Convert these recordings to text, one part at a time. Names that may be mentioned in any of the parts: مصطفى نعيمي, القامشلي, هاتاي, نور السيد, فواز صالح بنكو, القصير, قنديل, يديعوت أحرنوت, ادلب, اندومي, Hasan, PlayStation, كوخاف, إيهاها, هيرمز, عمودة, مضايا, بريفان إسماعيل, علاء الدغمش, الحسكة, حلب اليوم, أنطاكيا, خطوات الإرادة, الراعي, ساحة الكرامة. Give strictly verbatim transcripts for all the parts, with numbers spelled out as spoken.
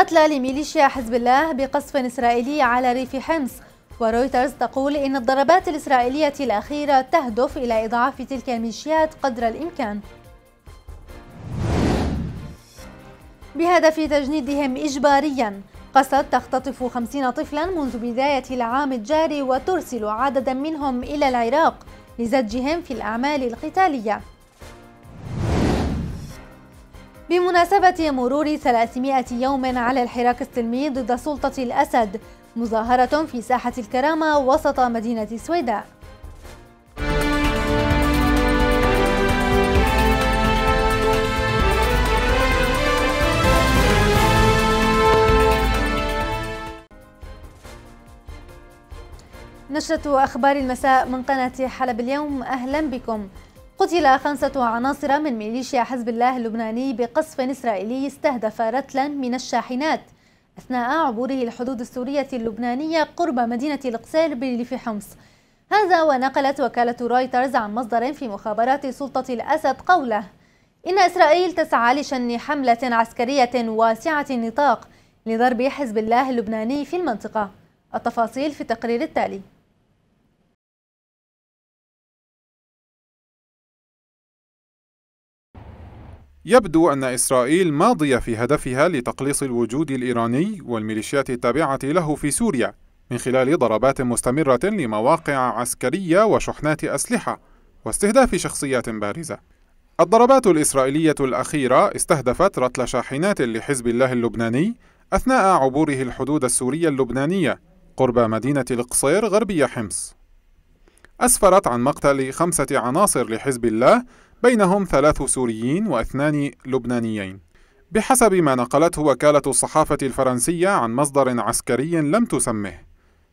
قتلى لميليشيا حزب الله بقصف إسرائيلي على ريف حمص. ورويترز تقول إن الضربات الإسرائيلية الأخيرة تهدف إلى إضعاف تلك الميليشيات قدر الإمكان بهدف تجنيدهم إجبارياً. قسد تختطف خمسين طفلاً منذ بداية العام الجاري وترسل عدداً منهم إلى العراق لزجهم في الأعمال القتالية. بمناسبة مرور ثلاثمائة يوم على الحراك السلمي ضد سلطة الأسد، مظاهرة في ساحة الكرامة وسط مدينة السويداء. نشرة أخبار المساء من قناة حلب اليوم، أهلا بكم. قتل خمسة عناصر من ميليشيا حزب الله اللبناني بقصف إسرائيلي استهدف رتلا من الشاحنات أثناء عبوره الحدود السورية اللبنانية قرب مدينة القصير بريف حمص. هذا ونقلت وكالة رويترز عن مصدر في مخابرات سلطة الأسد قوله إن إسرائيل تسعى لشن حملة عسكرية واسعة النطاق لضرب حزب الله اللبناني في المنطقة. التفاصيل في التقرير التالي. يبدو أن إسرائيل ماضية في هدفها لتقليص الوجود الإيراني والميليشيات التابعة له في سوريا من خلال ضربات مستمرة لمواقع عسكرية وشحنات أسلحة واستهداف شخصيات بارزة. الضربات الإسرائيلية الأخيرة استهدفت رتل شاحنات لحزب الله اللبناني أثناء عبوره الحدود السورية اللبنانية قرب مدينة القصير غربية حمص. أسفرت عن مقتل خمسة عناصر لحزب الله، بينهم ثلاث سوريين واثنان لبنانيين، بحسب ما نقلته وكالة الصحافة الفرنسية عن مصدر عسكري لم تسمه.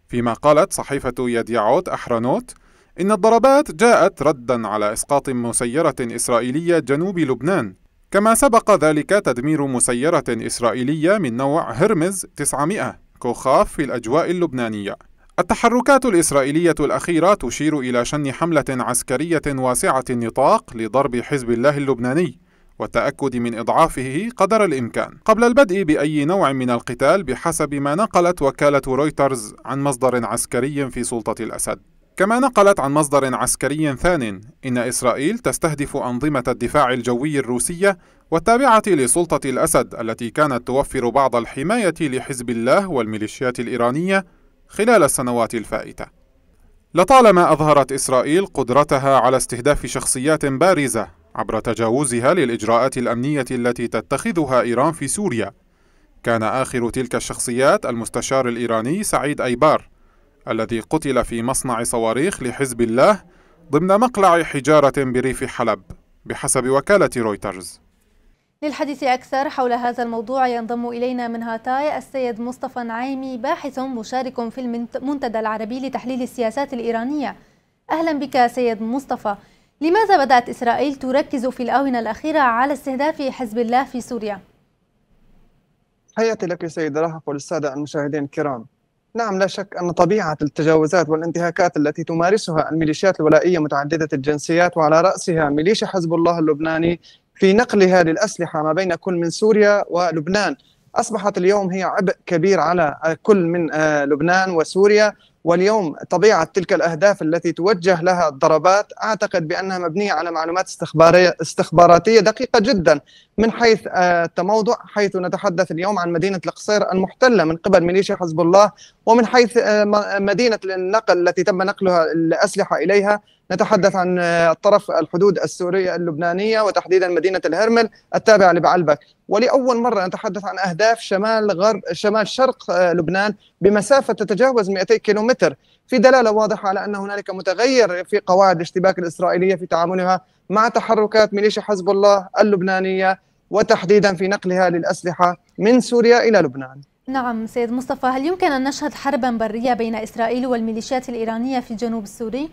فيما قالت صحيفة يديعوت أحرنوت إن الضربات جاءت ردا على إسقاط مسيرة إسرائيلية جنوب لبنان، كما سبق ذلك تدمير مسيرة إسرائيلية من نوع هيرمز تسعمائة كوخاف في الأجواء اللبنانية. التحركات الإسرائيلية الأخيرة تشير إلى شن حملة عسكرية واسعة النطاق لضرب حزب الله اللبناني والتأكد من إضعافه قدر الإمكان قبل البدء بأي نوع من القتال، بحسب ما نقلت وكالة رويترز عن مصدر عسكري في سلطة الأسد. كما نقلت عن مصدر عسكري ثان إن إسرائيل تستهدف أنظمة الدفاع الجوي الروسية والتابعة لسلطة الأسد التي كانت توفر بعض الحماية لحزب الله والميليشيات الإيرانية خلال السنوات الفائتة. لطالما أظهرت إسرائيل قدرتها على استهداف شخصيات بارزة عبر تجاوزها للإجراءات الأمنية التي تتخذها إيران في سوريا. كان آخر تلك الشخصيات المستشار الإيراني سعيد أيبار الذي قتل في مصنع صواريخ لحزب الله ضمن مقلع حجارة بريف حلب، بحسب وكالة رويترز. للحديث أكثر حول هذا الموضوع ينضم إلينا من هاتاي السيد مصطفى نعيمي، باحث مشارك في المنتدى العربي لتحليل السياسات الإيرانية. أهلا بك سيد مصطفى. لماذا بدأت إسرائيل تركز في الآونة الأخيرة على استهداف حزب الله في سوريا؟ حياتي لك سيد رهف والسادة المشاهدين الكرام. نعم، لا شك أن طبيعة التجاوزات والانتهاكات التي تمارسها الميليشيات الولائية متعددة الجنسيات وعلى رأسها ميليشيا حزب الله اللبناني في نقلها للأسلحة ما بين كل من سوريا ولبنان أصبحت اليوم هي عبء كبير على كل من لبنان وسوريا. واليوم طبيعة تلك الأهداف التي توجه لها الضربات أعتقد بأنها مبنية على معلومات استخبارية استخباراتية دقيقة جدا من حيث التموضع، حيث نتحدث اليوم عن مدينة القصير المحتلة من قبل ميليشيا حزب الله، ومن حيث مدينة النقل التي تم نقلها الأسلحة إليها نتحدث عن طرف الحدود السورية اللبنانية وتحديدا مدينة الهرمل التابعة لبعلبك. ولأول مرة نتحدث عن أهداف شمال غرب شمال شرق لبنان بمسافة تتجاوز مئتي كيلومتر، في دلالة واضحة على أن هنالك متغير في قواعد الاشتباك الإسرائيلية في تعاملها مع تحركات ميليشيا حزب الله اللبنانية وتحديدا في نقلها للأسلحة من سوريا إلى لبنان. نعم سيد مصطفى، هل يمكن أن نشهد حربا برية بين إسرائيل والميليشيات الإيرانية في الجنوب السوري؟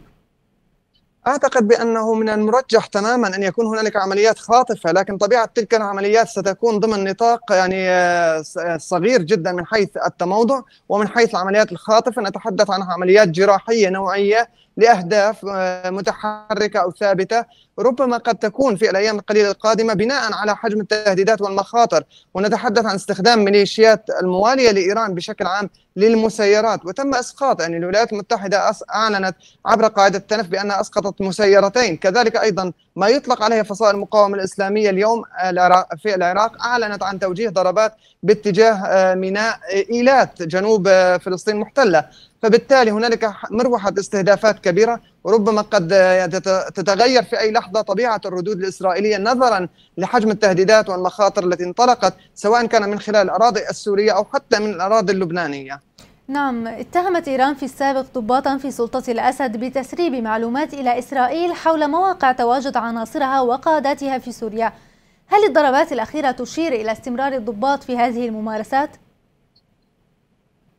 أعتقد بأنه من المرجح تماما أن يكون هنالك عمليات خاطفة، لكن طبيعة تلك العمليات ستكون ضمن نطاق يعني صغير جدا من حيث التموضع، ومن حيث العمليات الخاطفة نتحدث عن عمليات جراحية نوعية لأهداف متحركة أو ثابتة ربما قد تكون في الأيام القليلة القادمة بناء على حجم التهديدات والمخاطر. ونتحدث عن استخدام ميليشيات الموالية لإيران بشكل عام للمسيرات، وتم إسقاط يعني الولايات المتحدة أعلنت عبر قاعدة تنف بأنها أسقطت مسيرتين، كذلك أيضا ما يطلق عليه فصائل المقاومة الإسلامية اليوم في العراق أعلنت عن توجيه ضربات باتجاه ميناء إيلات جنوب فلسطين المحتلة. فبالتالي هنالك مروحة استهدافات كبيرة، وربما قد تتغير في أي لحظة طبيعة الردود الإسرائيلية نظرا لحجم التهديدات والمخاطر التي انطلقت سواء كان من خلال الأراضي السورية أو حتى من الأراضي اللبنانية. نعم، اتهمت إيران في السابق ضباطا في سلطة الأسد بتسريب معلومات إلى إسرائيل حول مواقع تواجد عناصرها وقاداتها في سوريا. هل الضربات الأخيرة تشير إلى استمرار الضباط في هذه الممارسات؟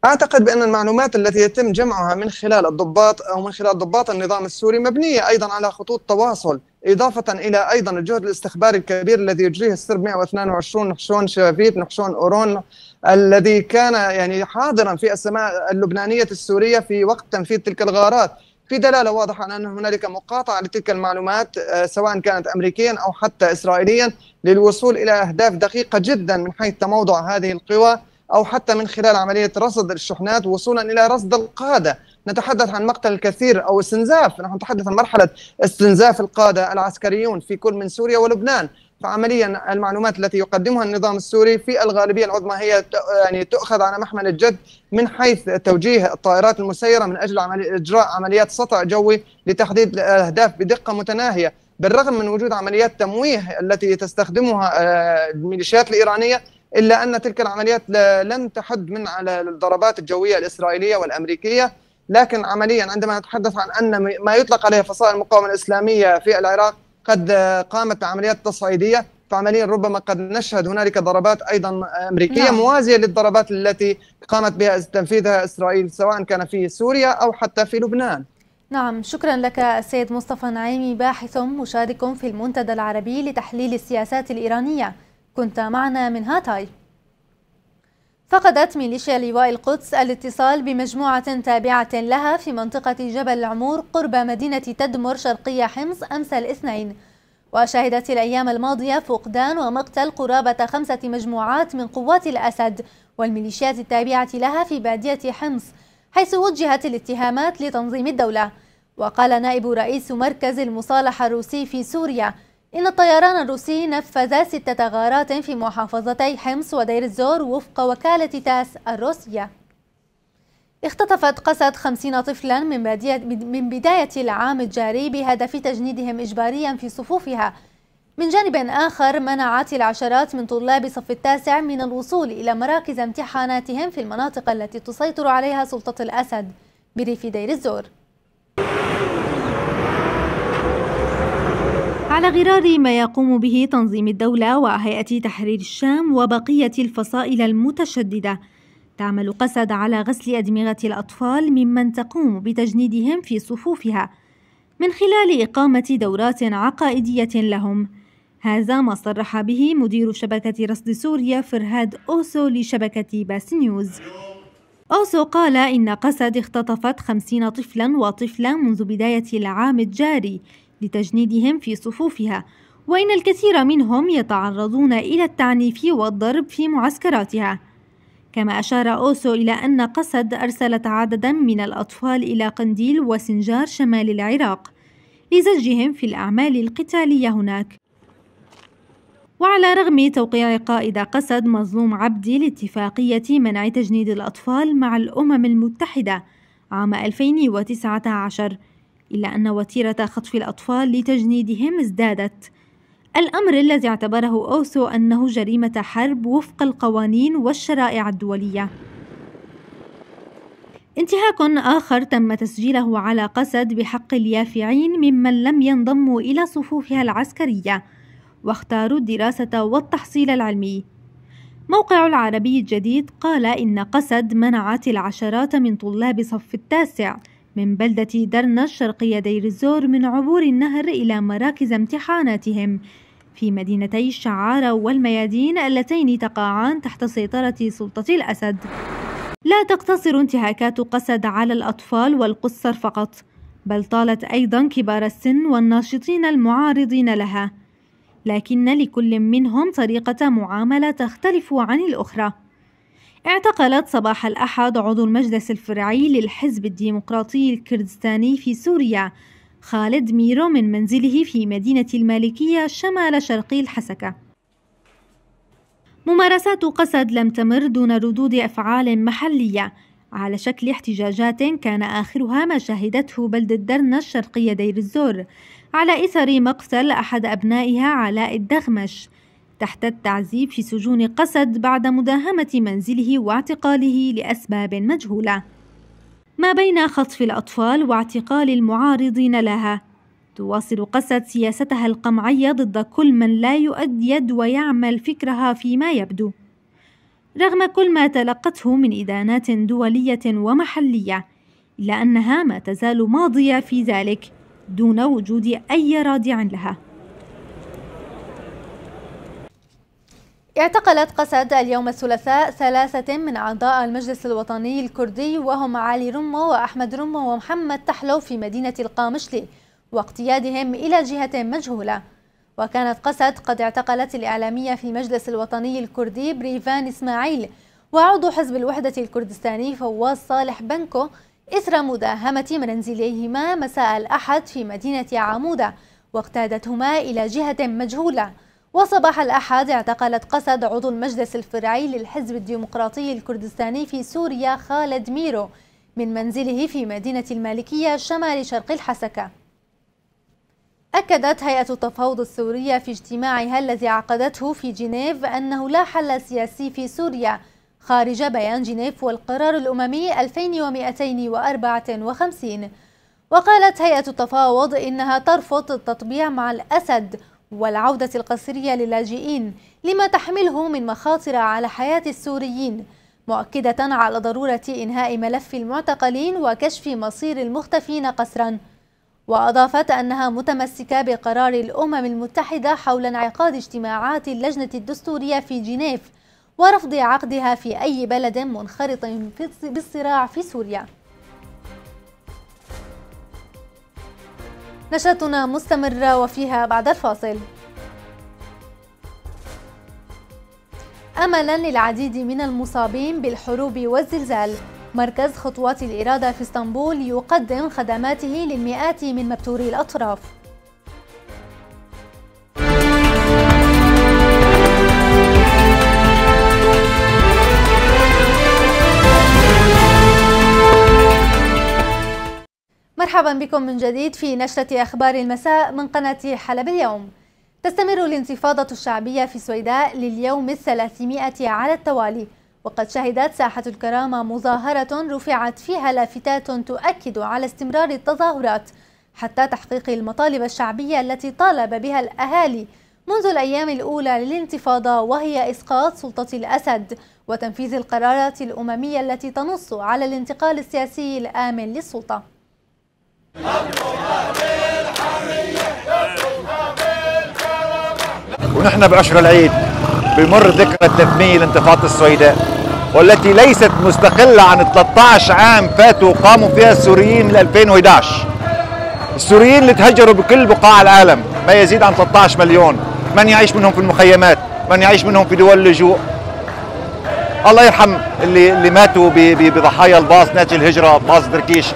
أعتقد بأن المعلومات التي يتم جمعها من خلال الضباط أو من خلال ضباط النظام السوري مبنية أيضا على خطوط تواصل، إضافة إلى أيضا الجهد الاستخباري الكبير الذي يجريه السرب مئة واثنين وعشرين نخشون شيفيف نخشون أورون الذي كان يعني حاضرا في السماء اللبنانية السورية في وقت تنفيذ تلك الغارات. في دلالة واضحة على أن هنالك مقاطعة لتلك المعلومات سواء كانت أمريكيا أو حتى إسرائيليا للوصول إلى أهداف دقيقة جدا من حيث تموضع هذه القوى أو حتى من خلال عملية رصد الشحنات وصولا إلى رصد القادة. نتحدث عن مقتل الكثير أو استنزاف، نحن نتحدث عن مرحلة استنزاف القادة العسكريون في كل من سوريا ولبنان. فعمليا المعلومات التي يقدمها النظام السوري في الغالبية العظمى هي يعني تؤخذ على محمل الجد من حيث توجيه الطائرات المسيرة من أجل عملي إجراء عمليات سطع جوي لتحديد الأهداف بدقة متناهية. بالرغم من وجود عمليات تمويه التي تستخدمها الميليشيات الإيرانية إلا أن تلك العمليات لن تحد من على الضربات الجوية الإسرائيلية والأمريكية. لكن عمليا عندما نتحدث عن أن ما يطلق عليه فصائل المقاومة الإسلامية في العراق قد قامت بعمليات تصعيدية، فعمليا ربما قد نشهد هنالك ضربات أيضا أمريكية نعم. موازية للضربات التي قامت بها تنفيذها إسرائيل سواء كان في سوريا أو حتى في لبنان. نعم، شكرا لك السيد مصطفى نعيمي، باحث مشارك في المنتدى العربي لتحليل السياسات الإيرانية، كنت معنا من هاتاي. فقدت ميليشيا لواء القدس الاتصال بمجموعة تابعة لها في منطقة جبل العمور قرب مدينة تدمر شرقية حمص أمس الاثنين، وشهدت الأيام الماضية فقدان ومقتل قرابة خمسة مجموعات من قوات الأسد والميليشيات التابعة لها في بادية حمص، حيث وجهت الاتهامات لتنظيم الدولة. وقال نائب رئيس مركز المصالحة الروسي في سوريا إن الطيران الروسي نفذ ستة غارات في محافظتي حمص ودير الزور وفق وكالة تاس الروسية. اختطفت قسد خمسين طفلا من بداية العام الجاري بهدف تجنيدهم إجباريا في صفوفها. من جانب آخر منعت العشرات من طلاب صف التاسع من الوصول إلى مراكز امتحاناتهم في المناطق التي تسيطر عليها سلطة الأسد بريف دير الزور. على غرار ما يقوم به تنظيم الدولة وهيئة تحرير الشام وبقية الفصائل المتشددة، تعمل قسد على غسل أدمغة الأطفال ممن تقوم بتجنيدهم في صفوفها من خلال إقامة دورات عقائدية لهم. هذا ما صرح به مدير شبكة رصد سوريا فرهاد أوسو لشبكة باس نيوز. أوسو قال إن قسد اختطفت خمسين طفلا وطفلة منذ بداية العام الجاري لتجنيدهم في صفوفها، وإن الكثير منهم يتعرضون إلى التعنيف والضرب في معسكراتها. كما أشار أوسو إلى أن قسد أرسلت عددا من الأطفال إلى قنديل وسنجار شمال العراق لزجهم في الأعمال القتالية هناك. وعلى رغم توقيع قائد قسد مظلوم عبدي لاتفاقية منع تجنيد الأطفال مع الأمم المتحدة عام ألفين وتسعة عشر، إلا أن وتيرة خطف الأطفال لتجنيدهم ازدادت، الأمر الذي اعتبره أوسو أنه جريمة حرب وفق القوانين والشرائع الدولية. انتهاك آخر تم تسجيله على قسد بحق اليافعين ممن لم ينضموا إلى صفوفها العسكرية واختاروا الدراسة والتحصيل العلمي. موقع العربي الجديد قال إن قسد منعت العشرات من طلاب صف التاسع من بلدة درنة شرقية دير الزور من عبور النهر إلى مراكز امتحاناتهم في مدينتي الشعارة والميادين اللتين تقعان تحت سيطرة سلطة الأسد. لا تقتصر انتهاكات قسد على الأطفال والقُصّر فقط، بل طالت أيضا كبار السن والناشطين المعارضين لها، لكن لكل منهم طريقة معاملة تختلف عن الأخرى. اعتقلت صباح الأحد عضو المجلس الفرعي للحزب الديمقراطي الكردستاني في سوريا خالد ميرو من منزله في مدينة المالكية شمال شرقي الحسكة. ممارسات قسد لم تمر دون ردود أفعال محلية على شكل احتجاجات كان آخرها ما شهدته بلدة درنة الشرقية دير الزور على إثر مقتل أحد أبنائها علاء الدغمش تحت التعذيب في سجون قسد بعد مداهمة منزله واعتقاله لأسباب مجهولة. ما بين خطف الأطفال واعتقال المعارضين لها تواصل قسد سياستها القمعية ضد كل من لا يؤدي يد ويعمل فكرها فيما يبدو. رغم كل ما تلقته من إدانات دولية ومحلية إلا أنها ما تزال ماضية في ذلك دون وجود أي رادع لها. اعتقلت قسد اليوم الثلاثاء ثلاثة من أعضاء المجلس الوطني الكردي وهم علي رمو وأحمد رمو ومحمد تحلو في مدينة القامشلي واقتيادهم إلى جهة مجهولة. وكانت قسد قد اعتقلت الإعلامية في المجلس الوطني الكردي بريفان إسماعيل وعضو حزب الوحدة الكردستاني فواز صالح بنكو إثر مداهمة منزليهما مساء الأحد في مدينة عمودة واقتادتهما إلى جهة مجهولة. وصباح الأحد اعتقلت قسد عضو المجلس الفرعي للحزب الديمقراطي الكردستاني في سوريا خالد ميرو من منزله في مدينة المالكية شمال شرق الحسكة. أكدت هيئة التفاوض السورية في اجتماعها الذي عقدته في جنيف أنه لا حل سياسي في سوريا خارج بيان جنيف والقرار الأممي ألفين ومئتين وأربعة وخمسين. وقالت هيئة التفاوض إنها ترفض التطبيع مع الأسد والعودة القسرية للاجئين لما تحمله من مخاطر على حياة السوريين، مؤكدة على ضرورة إنهاء ملف المعتقلين وكشف مصير المختفين قسرا. وأضافت أنها متمسكة بقرار الأمم المتحدة حول انعقاد اجتماعات اللجنة الدستورية في جنيف ورفض عقدها في أي بلد منخرط بالصراع في سوريا. نشرتنا مستمرة وفيها بعد الفاصل. أملا للعديد من المصابين بالحروب والزلزال، مركز خطوات الإرادة في اسطنبول يقدم خدماته للمئات من مبتوري الأطراف. مرحبا بكم من جديد في نشرة أخبار المساء من قناة حلب اليوم. تستمر الانتفاضة الشعبية في السويداء لليوم الثلاثمائة على التوالي، وقد شهدت ساحة الكرامة مظاهرة رفعت فيها لافتات تؤكد على استمرار التظاهرات حتى تحقيق المطالب الشعبية التي طالب بها الأهالي منذ الأيام الأولى للانتفاضة، وهي إسقاط سلطة الأسد وتنفيذ القرارات الأممية التي تنص على الانتقال السياسي الآمن للسلطة. ونحن بعشر العيد بمر ذكرى التثمين لانتفاضة السويداء، والتي ليست مستقلة عن ثلاثة عشر عام فاتوا قاموا فيها السوريين من ألفين وإحدى عشر. السوريين اللي تهجروا بكل بقاع العالم ما يزيد عن ثلاثة عشر مليون، من يعيش منهم في المخيمات، من يعيش منهم في دول اللجوء. الله يرحم اللي اللي ماتوا بضحايا الباص ناتج الهجرة، باص دركيش.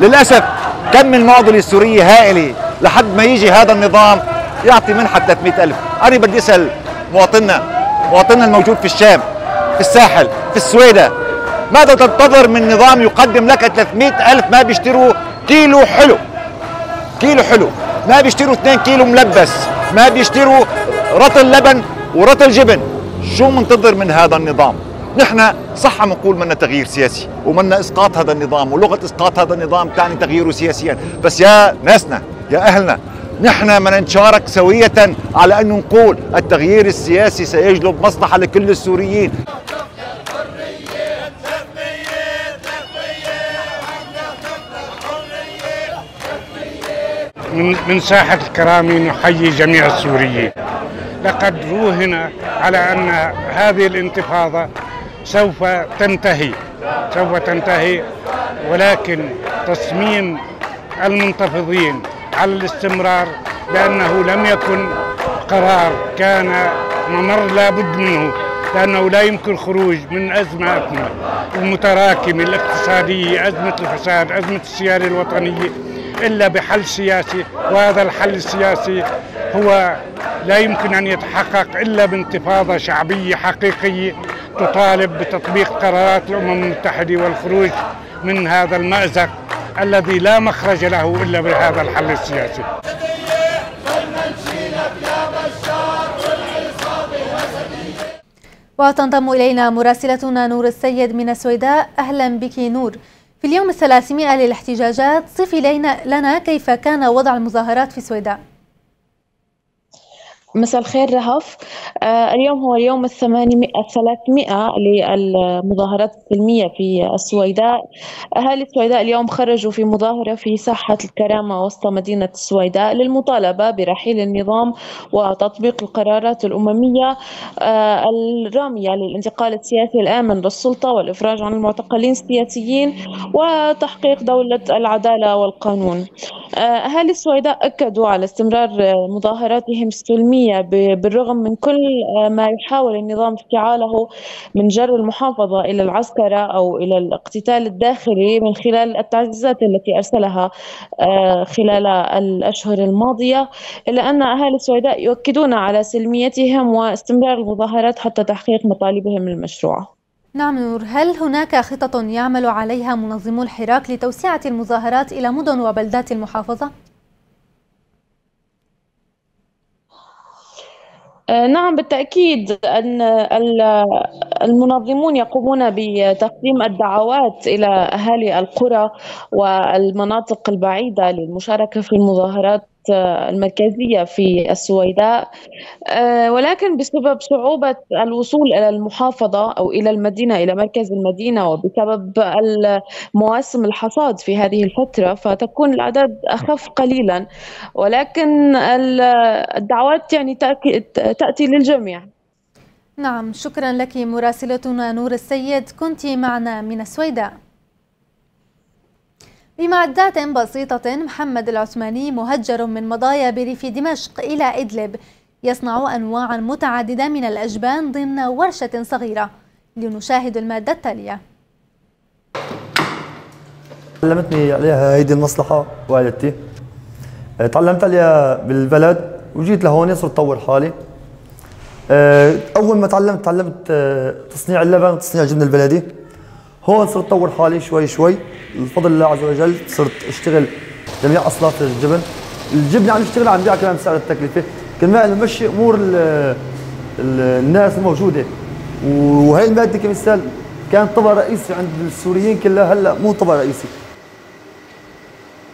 للأسف كم المعضل السوري هائلي لحد ما يجي هذا النظام يعطي منحة ثلاثمائة ألف. أنا بدي أسأل مواطننا مواطننا الموجود في الشام، في الساحل، في السويداء، ماذا تنتظر من نظام يقدم لك ثلاثمائة ألف ما بيشتروا كيلو حلو كيلو حلو، ما بيشتروا اثنين كيلو ملبس، ما بيشتروا رطل لبن ورطل جبن. شو منتظر من هذا النظام؟ نحن صح منقول منا تغيير سياسي ومنا اسقاط هذا النظام، ولغه اسقاط هذا النظام تعني تغييره سياسيا، بس يا ناسنا يا اهلنا نحن بدنا نتشارك سويه على انه نقول التغيير السياسي سيجلب مصلحه لكل السوريين. من من ساحه الكرامه نحيي جميع السوريين. لقد روهنا على ان هذه الانتفاضه سوف تنتهي سوف تنتهي ولكن تصميم المنتفضين على الاستمرار لأنه لم يكن قرار، كان ممر لا بد منه، لأنه لا يمكن الخروج من أزماتنا المتراكمة الاقتصادية، أزمة الفساد، أزمة السيادة الوطنية، إلا بحل سياسي، وهذا الحل السياسي هو لا يمكن أن يتحقق إلا بانتفاضة شعبية حقيقية تطالب بتطبيق قرارات الأمم المتحدة والخروج من هذا المأزق الذي لا مخرج له إلا بهذا الحل السياسي. وتنضم إلينا مراسلتنا نور السيد من السويداء، أهلا بك نور. في اليوم الثلاثمائة للاحتجاجات، صفي لنا كيف كان وضع المظاهرات في السويداء. مساء الخير رهف. آه اليوم هو اليوم الثلاثمائة للمظاهرات السلمية في السويداء. أهالي السويداء اليوم خرجوا في مظاهرة في ساحة الكرامة وسط مدينة السويداء للمطالبة برحيل النظام وتطبيق القرارات الأممية آه الرامية للانتقال السياسي الآمن للسلطة والإفراج عن المعتقلين السياسيين وتحقيق دولة العدالة والقانون. آه أهالي السويداء أكدوا على استمرار مظاهراتهم السلمية بالرغم من كل ما يحاول النظام افتعاله من جر المحافظة إلى العسكرة أو إلى الاقتتال الداخلي من خلال التعزيزات التي أرسلها خلال الأشهر الماضية، إلا أن أهالي السويداء يؤكدون على سلميتهم واستمرار المظاهرات حتى تحقيق مطالبهم المشروعة. نعم نور، هل هناك خطط يعمل عليها منظمو الحراك لتوسعة المظاهرات إلى مدن وبلدات المحافظة؟ نعم بالتأكيد أن المنظمون يقومون بتقديم الدعوات إلى أهالي القرى والمناطق البعيدة للمشاركة في المظاهرات المركزية في السويداء، ولكن بسبب صعوبة الوصول إلى المحافظة أو إلى المدينة إلى مركز المدينة وبسبب مواسم الحصاد في هذه الفترة فتكون الأعداد أخف قليلا، ولكن الدعوات يعني تأتي للجميع. نعم شكرا لك مراسلتنا نور السيد، كنت معنا من السويداء. بمعدات بسيطة، محمد العثماني مهجر من مضايا بريف دمشق إلى ادلب، يصنع أنواعا متعددة من الأجبان ضمن ورشة صغيرة. لنشاهد المادة التالية. علمتني عليها هيدي المصلحة والدتي، تعلمت عليها بالبلد وجيت لهون صرت طور حالي. أول ما تعلمت تعلمت تصنيع اللبن وتصنيع الجبن البلدي، هون صرت طور حالي شوي شوي بفضل الله عز وجل، صرت اشتغل جميع اصناف الجبن. الجبنه عم اشتغل عم بيع كمان بسعر التكلفه، كمان بمشي امور ال ال الناس الموجوده. وهي الماده كمثال كان طبع رئيسي عند السوريين كلها، هلا مو طبع رئيسي.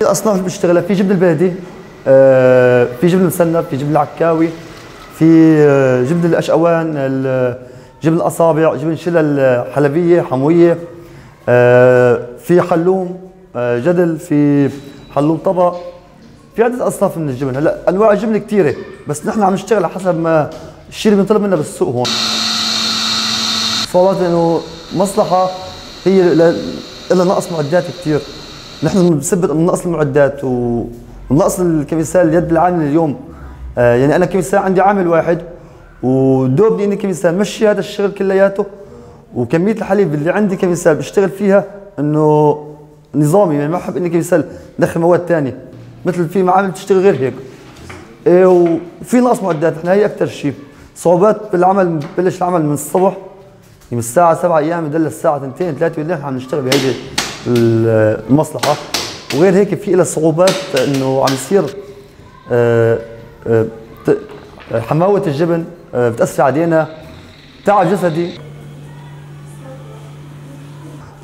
الاصناف اللي بشتغلها في جبن البلدي، في جبن المسنب، في جبن العكاوي، في جبن الاشقوان، جبن الاصابع، جبن شلل حلبيه حمويه، في حلوم جدل، في حلوم طبق، في عدة أصناف من الجبن. هلا أنواع الجبن كثيرة، بس نحن عم نشتغل على حسب ما الشيء اللي بنطلب منه بالسوق هون. صعوبات إنه مصلحة هي إلها نقص معدات كثير، نحن بنثبت من نقص المعدات ونقص كمثال اليد العامل اليوم. يعني أنا كمثال عندي عامل واحد ودوبني إني كمثال مشي هذا الشغل كلياته، وكمية الحليب اللي عندي كمثال بشتغل فيها انه نظامي، يعني ما بحب اني كمثال ندخل مواد ثانية مثل في معامل بتشتغل غير هيك. إيه وفي نقص معدات، احنا هي أكثر شيء صعوبات بالعمل. ببلش العمل من الصبح من الساعة سبعة أيام بضل الساعة اثنين ثلاثة بالليل عم نشتغل بهيدي المصلحة. وغير هيك في لها صعوبات انه عم يصير أه أه حماوة الجبن أه بتأثر علينا، تعب جسدي.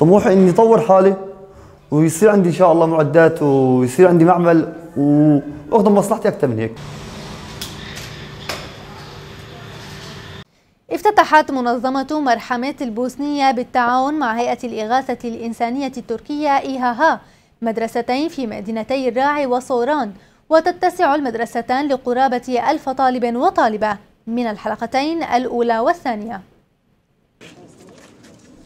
طموحي اني اطور حالي ويصير عندي ان شاء الله معدات ويصير عندي معمل واخدم مصلحتي اكثر من هيك. افتتحت منظمة مرحمة البوسنية بالتعاون مع هيئة الإغاثة الإنسانية التركية إيهاها مدرستين في مدينتي الراعي وصوران، وتتسع المدرستان لقرابة ألف طالب وطالبة من الحلقتين الأولى والثانية.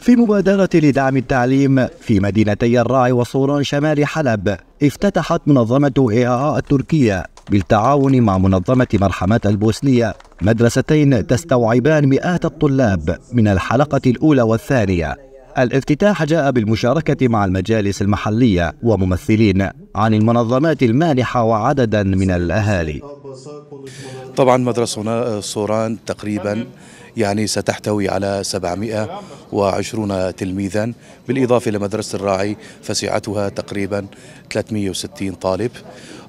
في مبادرة لدعم التعليم في مدينتي الراعي وصوران شمال حلب، افتتحت منظمة إيه آي آي التركية بالتعاون مع منظمة مرحمة البوسنية مدرستين تستوعبان مئات الطلاب من الحلقة الأولى والثانية. الافتتاح جاء بالمشاركة مع المجالس المحلية وممثلين عن المنظمات المانحة وعددا من الأهالي. طبعا مدرستنا صوران تقريبا يعني ستحتوي على سبعمئة وعشرين تلميذا، بالإضافة لمدرسة الراعي فسعتها تقريبا ثلاثمئة وستين طالب.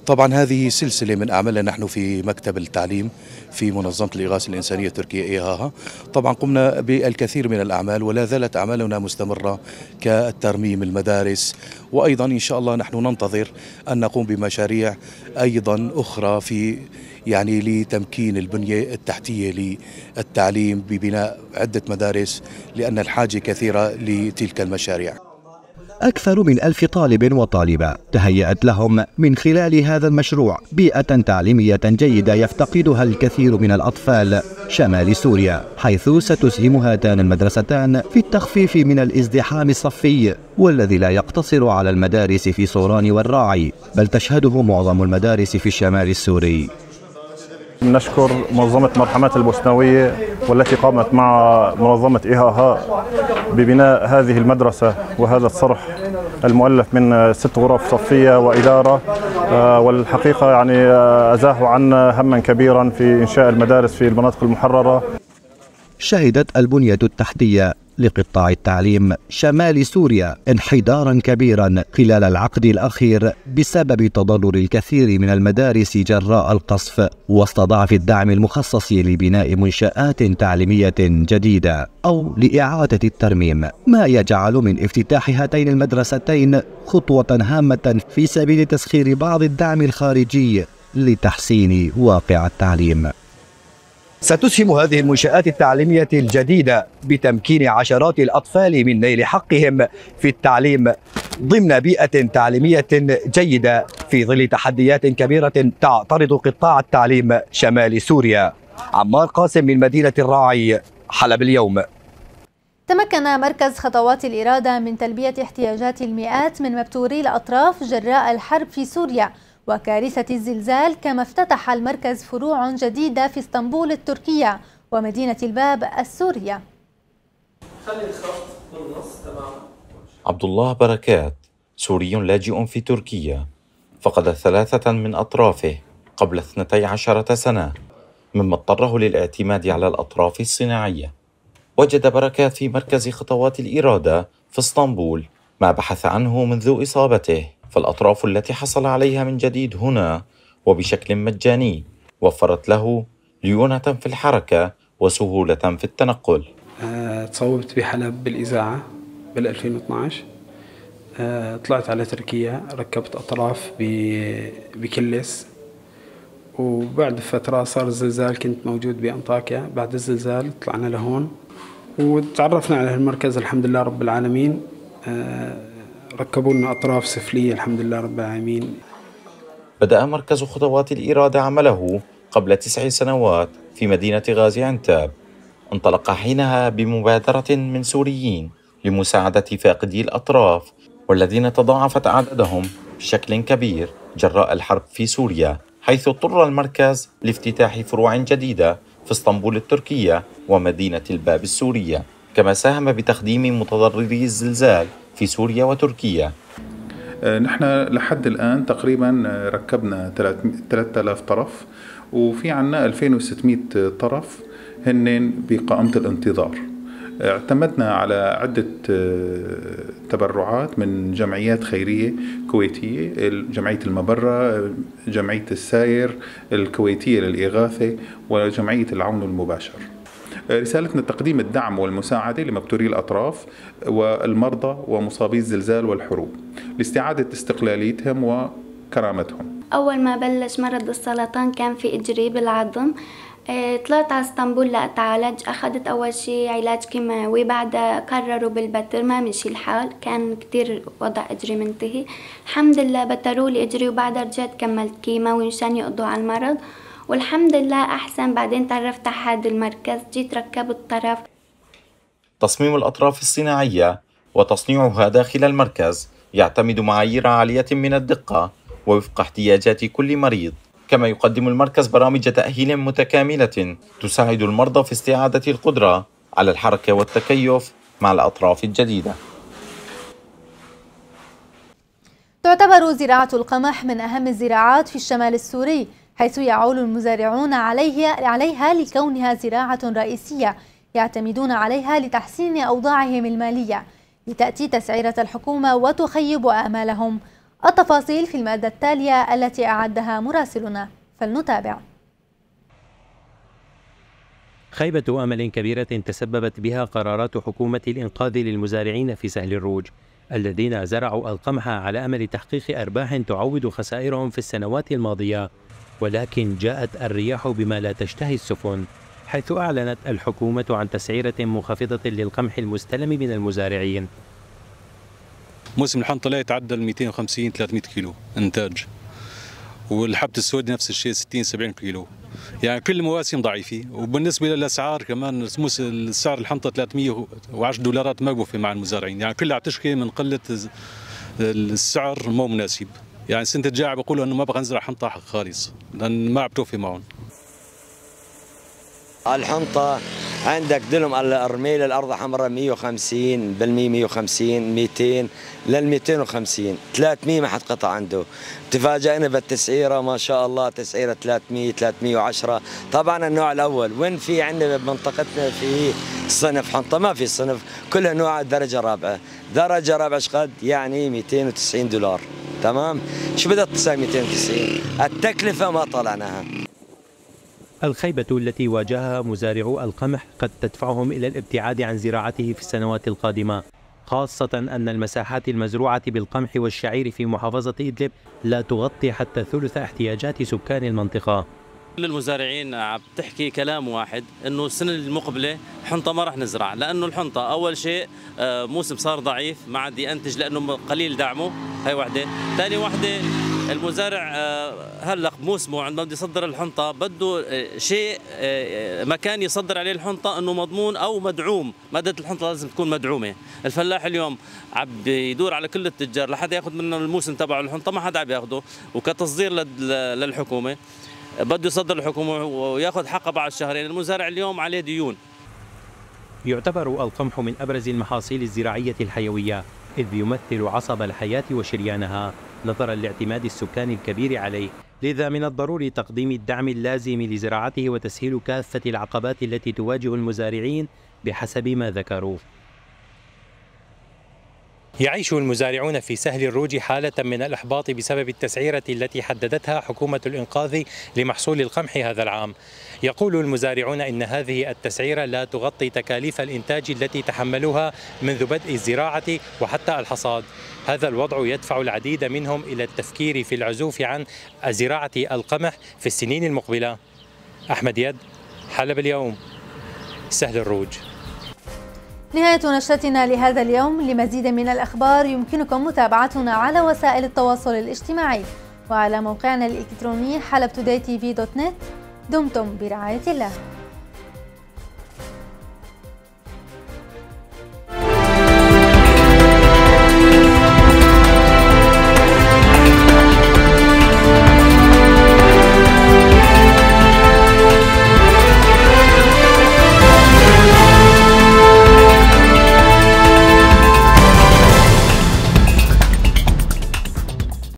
طبعا هذه سلسلة من أعمالنا نحن في مكتب التعليم في منظمة الإغاثة الإنسانية التركية إيهاها. طبعا قمنا بالكثير من الأعمال ولا زالت أعمالنا مستمرة كترميم المدارس، وأيضا إن شاء الله نحن ننتظر أن نقوم بمشاريع أيضا أخرى في يعني لتمكين البنية التحتية للتعليم ببناء عدة مدارس، لأن الحاجة كثيرة لتلك المشاريع. أكثر من ألف طالب وطالبة تهيأت لهم من خلال هذا المشروع بيئة تعليمية جيدة يفتقدها الكثير من الأطفال شمال سوريا، حيث ستسهم هاتان المدرستان في التخفيف من الازدحام الصفي والذي لا يقتصر على المدارس في صوران والراعي، بل تشهده معظم المدارس في الشمال السوري. نشكر منظمة مرحمات البوسنوية والتي قامت مع منظمة إيهاها ببناء هذه المدرسة وهذا الصرح المؤلف من ست غرف صفية وإدارة، والحقيقة يعني أزاحوا عنا هما كبيرا في إنشاء المدارس في المناطق المحررة. شهدت البنية التحتية لقطاع التعليم شمال سوريا انحدارا كبيرا خلال العقد الأخير بسبب تضرر الكثير من المدارس جراء القصف وسط ضعف الدعم المخصص لبناء منشآت تعليمية جديدة أو لإعادة الترميم، ما يجعل من افتتاح هاتين المدرستين خطوة هامة في سبيل تسخير بعض الدعم الخارجي لتحسين واقع التعليم. ستسهم هذه المنشآت التعليمية الجديدة بتمكين عشرات الأطفال من نيل حقهم في التعليم ضمن بيئة تعليمية جيدة في ظل تحديات كبيرة تعترض قطاع التعليم شمال سوريا. عمار قاسم من مدينة الراعي، حلب اليوم. تمكن مركز خطوات الإرادة من تلبية احتياجات المئات من مبتوري الأطراف جراء الحرب في سوريا وكارثة الزلزال، كما افتتح المركز فروع جديدة في اسطنبول التركية ومدينة الباب السورية. عبد الله بركات سوري لاجئ في تركيا، فقد ثلاثة من أطرافه قبل اثنتي عشرة سنة مما اضطره للاعتماد على الأطراف الصناعية. وجد بركات في مركز خطوات الإرادة في اسطنبول ما بحث عنه منذ إصابته، فالأطراف التي حصل عليها من جديد هنا وبشكل مجاني وفرت له ليونة في الحركة وسهولة في التنقل. أه تصوبت بحلب بالإذاعة بالألفين واثني عشر، أه طلعت على تركيا، ركبت أطراف بكلس، وبعد فترة صار الزلزال، كنت موجود بأنطاكيا، بعد الزلزال طلعنا لهون وتعرفنا على المركز الحمد لله رب العالمين. أه ركبوا لنا أطراف سفلية الحمد لله رب العالمين. بدأ مركز خطوات الإرادة عمله قبل تسع سنوات في مدينة غازي عنتاب، انطلق حينها بمبادرة من سوريين لمساعدة فاقدي الأطراف والذين تضاعفت أعدادهم بشكل كبير جراء الحرب في سوريا، حيث اضطر المركز لافتتاح فروع جديدة في اسطنبول التركية ومدينة الباب السورية، كما ساهم بتخديم متضرري الزلزال في سوريا وتركيا. نحن لحد الآن تقريبا ركبنا ثلاثة آلاف طرف، وفي عنا ألفين وستمئة طرف هن بقائمة الانتظار. اعتمدنا على عدة تبرعات من جمعيات خيرية كويتية، جمعية المبرة، جمعية الساير الكويتية للإغاثة، وجمعية العون المباشر. رسالتنا تقديم الدعم والمساعدة لمبتوري الأطراف والمرضى ومصابي الزلزال والحروب لاستعادة استقلاليتهم وكرامتهم. أول ما بلش مرض السرطان كان في إجري بالعظم، طلعت على اسطنبول لأتعالج، أخذت أول شيء علاج كيماوي، بعدها قرروا بالبتر، ما مشي الحال، كان كتير وضع إجري منتهي، الحمد لله بتروا لي إجري، وبعدها رجعت كملت كيماوي مشان يقضوا على المرض، والحمد لله أحسن. بعدين تعرفت على هذا المركز، جيت ركبت الطرف. تصميم الأطراف الصناعية وتصنيعها داخل المركز يعتمد معايير عالية من الدقة ووفق احتياجات كل مريض. كما يقدم المركز برامج تأهيل متكاملة تساعد المرضى في استعادة القدرة على الحركة والتكيف مع الأطراف الجديدة. تعتبر زراعة القمح من أهم الزراعات في الشمال السوري، حيث يعول المزارعون عليها, عليها لكونها زراعة رئيسية يعتمدون عليها لتحسين أوضاعهم المالية لتأتي تسعيرة الحكومة وتخيب آمالهم. التفاصيل في المادة التالية التي أعدها مراسلنا، فلنتابع. خيبة أمل كبيرة تسببت بها قرارات حكومة الإنقاذ للمزارعين في سهل الروج الذين زرعوا القمح على أمل تحقيق أرباح تعوض خسائرهم في السنوات الماضية، ولكن جاءت الرياح بما لا تشتهي السفن، حيث أعلنت الحكومة عن تسعيرة منخفضة للقمح المستلم من المزارعين. موسم الحن طلع يتعدى ال مئتين وخمسين ثلاثمئة كيلو إنتاج، والحبة السود نفس الشيء ستين سبعين كيلو، يعني كل المواسم ضعيفة. وبالنسبة للأسعار كمان سعر الحنطة ثلاثمئة وعشرة دولارات ما بوفي مع المزارعين، يعني كلها تشكي من قلة السعر مو مناسب. يعني السنة الجاية بقولوا إنه ما بغى نزرع حنطة خالص لأن ما بتوفي معهم. الحنطة عندك دلهم على الرميل الأرض حمراء مئة وخمسين بالمئة، مئة وخمسين، مئتين للمئتين وخمسين، ثلاثمئة ما حد قطع عنده. تفاجئنا بالتسعيرة ما شاء الله، تسعيرة ثلاثمئة ثلاثمئة وعشرة. طبعا النوع الأول وين في عندنا بمنطقتنا في صنف حنطة؟ ما في صنف، كلها نوع درجة رابعة. درجة رابعة شقد يعني مئتين وتسعين دولار، تمام؟ شو بدها تساوي مئتين وتسعين؟ التكلفة ما طلعناها. الخيبة التي واجهها مزارعو القمح قد تدفعهم إلى الابتعاد عن زراعته في السنوات القادمة، خاصة أن المساحات المزروعة بالقمح والشعير في محافظة ادلب لا تغطي حتى ثلث احتياجات سكان المنطقة. كل المزارعين عم تحكي كلام واحد، انه السنة المقبلة حنطة ما راح نزرع، لأنه الحنطة أول شيء موسم صار ضعيف ما عاد ينتج لأنه قليل دعمه، هي واحدة. ثاني واحدة المزارع هلق موسمه عندما بده يصدر الحنطة بده شيء مكان يصدر عليه الحنطة انه مضمون او مدعوم، مادة الحنطة لازم تكون مدعومة. الفلاح اليوم عم يدور على كل التجار لحد ياخذ منه الموسم تبعه الحنطة، ما حدا عم ياخذه. وكتصدير للحكومة بده يصدر الحكومة وياخذ حقه بعد شهرين. المزارع اليوم عليه ديون. يعتبر القمح من ابرز المحاصيل الزراعية الحيوية، إذ يمثل عصب الحياة وشريانها نظرا لاعتماد السكان الكبير عليه، لذا من الضروري تقديم الدعم اللازم لزراعته وتسهيل كافة العقبات التي تواجه المزارعين بحسب ما ذكروا. يعيش المزارعون في سهل الروج حالة من الإحباط بسبب التسعيرة التي حددتها حكومة الإنقاذ لمحصول القمح هذا العام. يقول المزارعون إن هذه التسعيرة لا تغطي تكاليف الإنتاج التي تحملوها منذ بدء الزراعة وحتى الحصاد. هذا الوضع يدفع العديد منهم إلى التفكير في العزوف عن زراعة القمح في السنين المقبلة. أحمد يد، حلب اليوم، سهل الروج. نهاية نشرتنا لهذا اليوم. لمزيد من الأخبار يمكنكم متابعتنا على وسائل التواصل الاجتماعي وعلى موقعنا الإلكتروني حلب توداي تي في دوت نت. دمتم برعاية الله.